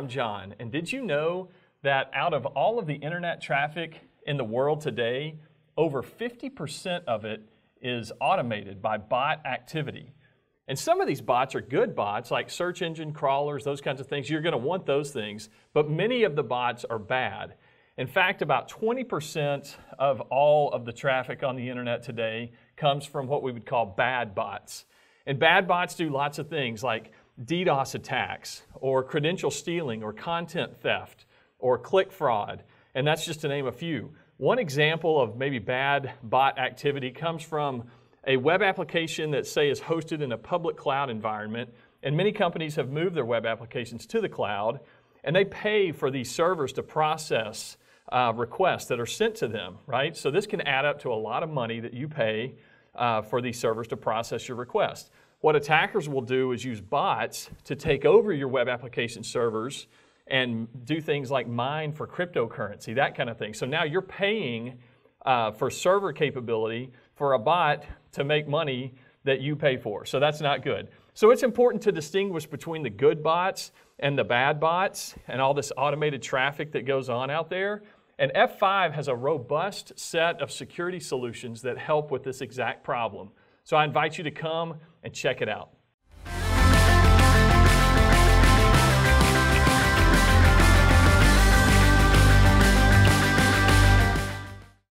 I'm John, and did you know that out of all of the internet traffic in the world today, over 50% of it is automated by bot activity? And some of these bots are good bots, like search engine crawlers, those kinds of things. You're going to want those things, but many of the bots are bad. In fact, about 20% of all of the traffic on the internet today comes from what we would call bad bots. And bad bots do lots of things like DDoS attacks, or credential stealing, or content theft, or click fraud, and that's just to name a few. One example of maybe bad bot activity comes from a web application that, say, is hosted in a public cloud environment, and many companies have moved their web applications to the cloud, and they pay for these servers to process requests that are sent to them, right? So this can add up to a lot of money that you pay for these servers to process your request. What attackers will do is use bots to take over your web application servers and do things like mine for cryptocurrency, that kind of thing. So now you're paying for server capability for a bot to make money that you pay for. So that's not good. So it's important to distinguish between the good bots and the bad bots and all this automated traffic that goes on out there. And F5 has a robust set of security solutions that help with this exact problem. So I invite you to come and check it out.